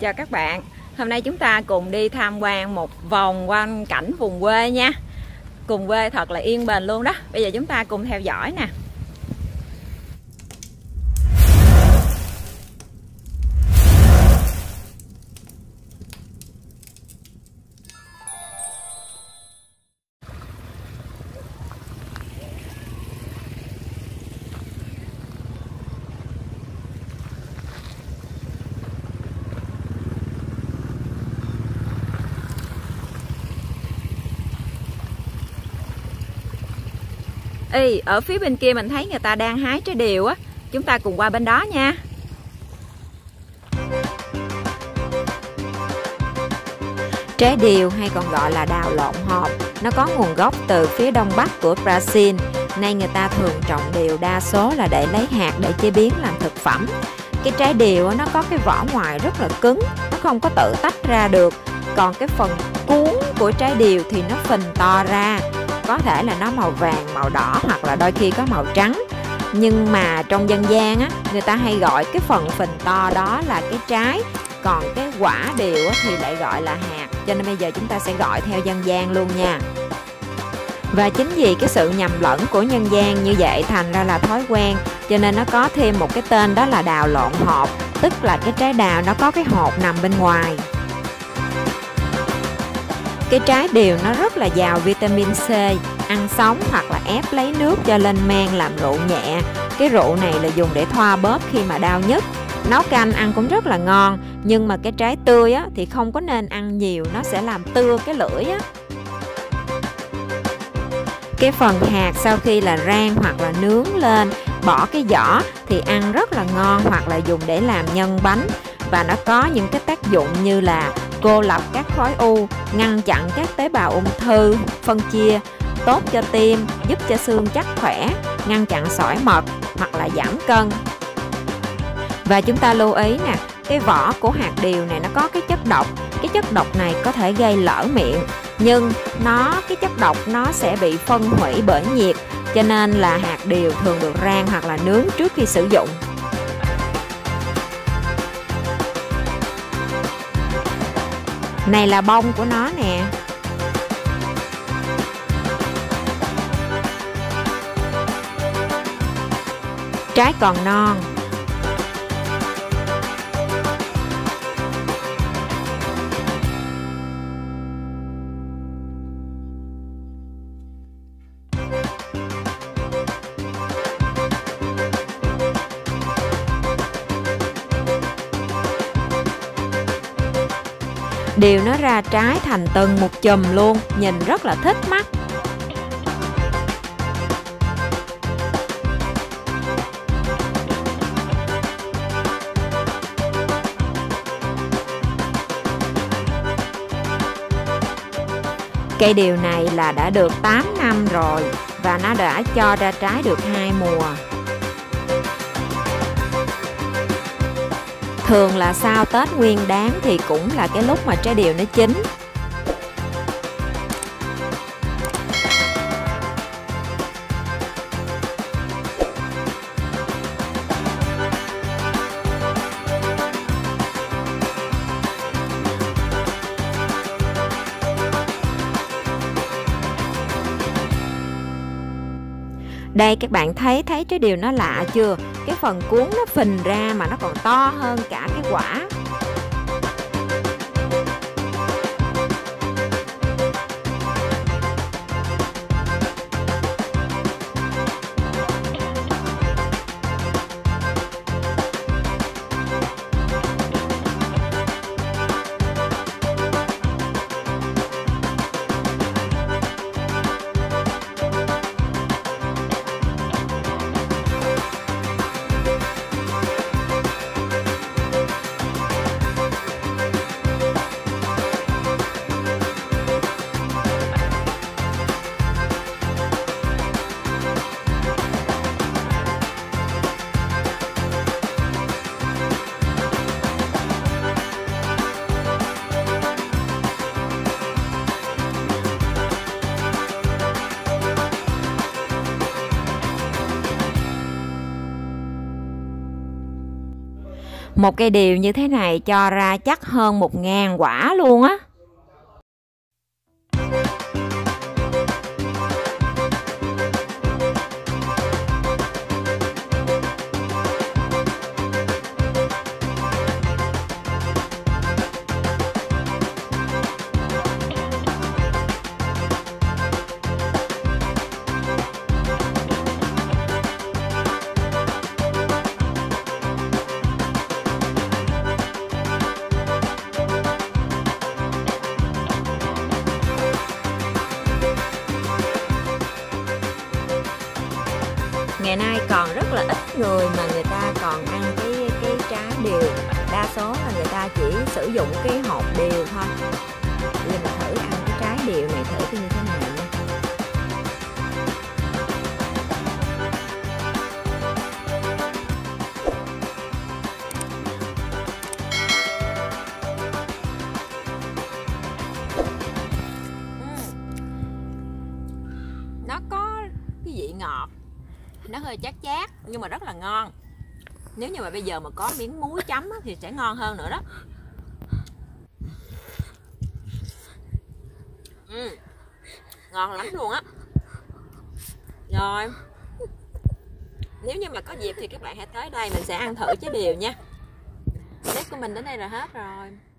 Chào các bạn, hôm nay chúng ta cùng đi tham quan một vòng quanh cảnh vùng quê nha. Cùng quê thật là yên bình luôn đó. Bây giờ chúng ta cùng theo dõi nè. Ê, ở phía bên kia mình thấy người ta đang hái trái điều á, chúng ta cùng qua bên đó nha. Trái điều hay còn gọi là đào lộn hộp, nó có nguồn gốc từ phía đông bắc của Brazil. Nay người ta thường trồng điều đa số là để lấy hạt để chế biến làm thực phẩm. Cái trái điều nó có cái vỏ ngoài rất là cứng, nó không có tự tách ra được. Còn cái phần cuống của trái điều thì nó phình to ra, có thể là nó màu vàng, màu đỏ hoặc là đôi khi có màu trắng. Nhưng mà trong dân gian á, người ta hay gọi cái phần phình to đó là cái trái, còn cái quả điều á, thì lại gọi là hạt. Cho nên bây giờ chúng ta sẽ gọi theo dân gian luôn nha. Và chính vì cái sự nhầm lẫn của nhân gian như vậy thành ra là thói quen, cho nên nó có thêm một cái tên đó là đào lộn hộp, tức là cái trái đào nó có cái hộp nằm bên ngoài. Cái trái điều nó rất là giàu vitamin C, ăn sống hoặc là ép lấy nước cho lên men làm rượu nhẹ. Cái rượu này là dùng để thoa bóp khi mà đau nhức. Nấu canh ăn cũng rất là ngon, nhưng mà cái trái tươi á, thì không có nên ăn nhiều, nó sẽ làm tưa cái lưỡi á. Cái phần hạt sau khi là rang hoặc là nướng lên, bỏ cái vỏ thì ăn rất là ngon hoặc là dùng để làm nhân bánh. Và nó có những cái tác dụng như là cô lập các khối u, ngăn chặn các tế bào ung thư phân chia, tốt cho tim, giúp cho xương chắc khỏe, ngăn chặn sỏi mật hoặc là giảm cân. Và chúng ta lưu ý nè, cái vỏ của hạt điều này nó có cái chất độc. Cái chất độc này có thể gây lở miệng, nhưng cái chất độc nó sẽ bị phân hủy bởi nhiệt, cho nên là hạt điều thường được rang hoặc là nướng trước khi sử dụng. Này là bông của nó nè. Trái còn non. Điều nó ra trái thành từng một chùm luôn, nhìn rất là thích mắt. Cây điều này là đã được 8 năm rồi và nó đã cho ra trái được 2 mùa. Thường là sau Tết Nguyên Đán thì cũng là cái lúc mà trái điều nó chín. Đây các bạn thấy trái điều nó lạ chưa? Cái phần cuống nó phình ra mà nó còn to hơn cả cái quả. Một cây điều như thế này cho ra chắc hơn 1000 quả luôn á. Ngày nay còn rất là ít người mà người ta còn ăn cái trái điều. Đa số là người ta chỉ sử dụng cái hột điều thôi. Bây giờ mình thử ăn cái trái điều này thử như thế nào nha. Nó có cái vị ngọt, nó hơi chát chát nhưng mà rất là ngon. Nếu như mà bây giờ mà có miếng muối chấm thì sẽ ngon hơn nữa đó. Ngon lắm luôn á. Rồi, nếu như mà có dịp thì các bạn hãy tới đây mình sẽ ăn thử trái điều nha. Clip của mình đến đây là hết rồi.